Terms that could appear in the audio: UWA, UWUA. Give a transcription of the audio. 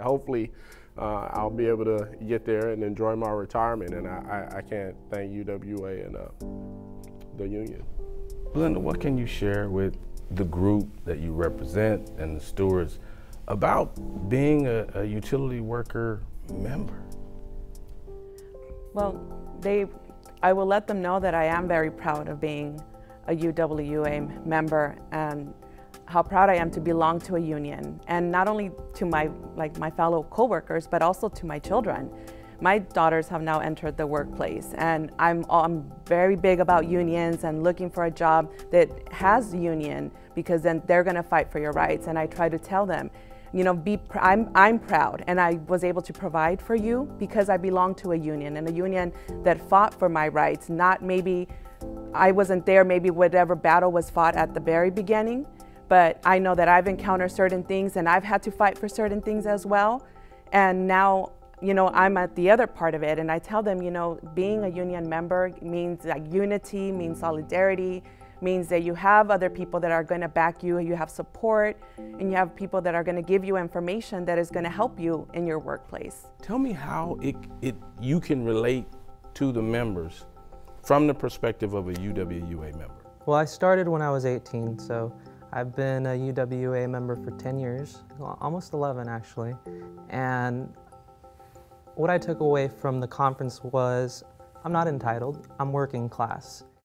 Hopefully, I'll be able to get there and enjoy my retirement, and I can't thank UWA and the union. Belinda, what can you share with the group that you represent and the stewards about being a utility worker member? Well, I will let them know that I am very proud of being a UWA member and how proud I am to belong to a union, and not only to my fellow coworkers, but also to my children. My daughters have now entered the workplace, and I'm very big about unions and looking for a job that has union, because then they're going to fight for your rights. And I try to tell them, you know, I'm proud, and I was able to provide for you because I belong to a union, and a union that fought for my rights. Not maybe I wasn't there, maybe whatever battle was fought at the very beginning, but I know that I've encountered certain things and I've had to fight for certain things as well. And now, you know, I'm at the other part of it, and I tell them, you know, being a union member means like unity, means solidarity, means that you have other people that are gonna back you, you have support, and you have people that are gonna give you information that is gonna help you in your workplace. Tell me how you can relate to the members from the perspective of a UWUA member. Well, I started when I was 18, so I've been a UWA member for 10 years, almost 11 actually. And what I took away from the conference was, I'm not entitled, I'm working class.